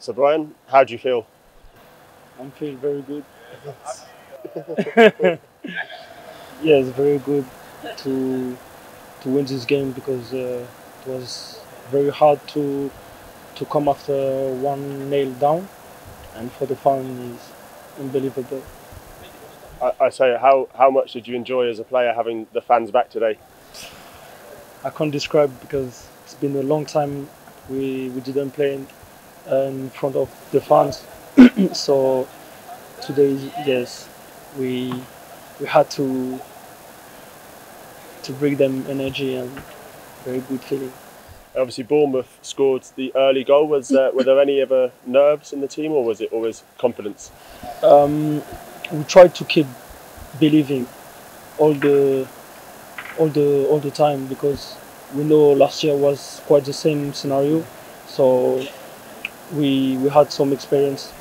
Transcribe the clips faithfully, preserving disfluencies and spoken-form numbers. So Bryan, how do you feel? I feel very good. Yes, very good to to win this game because uh, it was very hard to to come after one nil down, and for the fan is unbelievable. I, I say, how how much did you enjoy as a player having the fans back today? I can't describe because it's been a long time we we didn't play in, in front of the fans. So today, yes, we we had to to bring them energy and very good feeling. Obviously, Bournemouth scored the early goal. Was there, were there any other nerves in the team, or was it always confidence? Um, we tried to keep believing all the all the all the time because we know last year was quite the same scenario. So we we had some experience.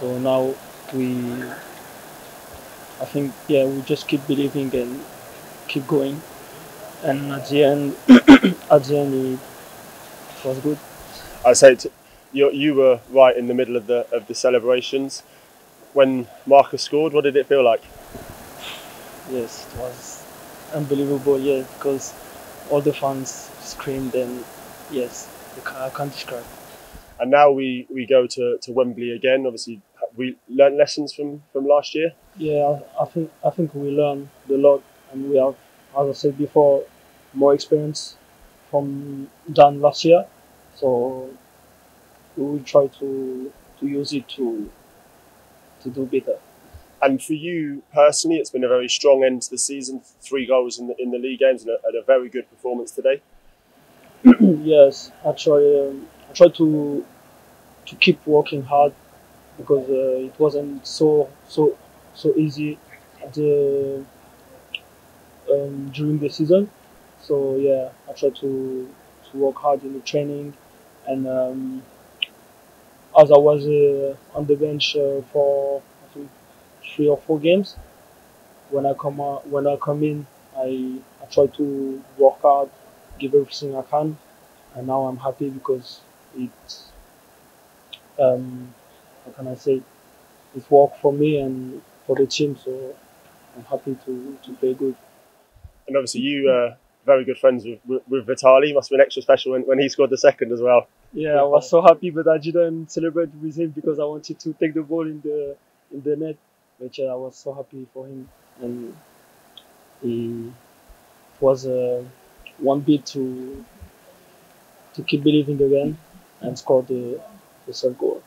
So now we, I think, yeah, we just keep believing and keep going. And at the end, at the end, it was good. I say you, you were right in the middle of the of the celebrations when Marcus scored. What did it feel like? Yes, it was unbelievable. Yeah, because all the fans screamed, and yes, I can't describe. And now we, we go to, to Wembley again. Obviously, we learned lessons from, from last year. Yeah, I, I think I think we learned a lot, and we have, as I said before, more experience from than last year. So we will try to to use it to to do better. And for you personally, it's been a very strong end to the season. Three goals in the in the league games, and a, and a very good performance today. Yes, actually. Um, I try to to keep working hard because uh, it wasn't so so so easy at the, um, during the season. So yeah, I try to to work hard in the training, and um, as I was uh, on the bench uh, for I think three or four games, when I come out, when I come in, I I try to work hard, give everything I can, and now I'm happy because it, um, how can I say, it worked for me and for the team, so I'm happy to, to play good. And obviously you are uh, very good friends with, with, with Vitaly. Must have been extra special when, when he scored the second as well. Yeah, I was so happy, but I didn't celebrate with him because I wanted to take the ball in the in the net. But yeah, I was so happy for him, and he was uh, one bit to to keep believing again and score the, the third goal.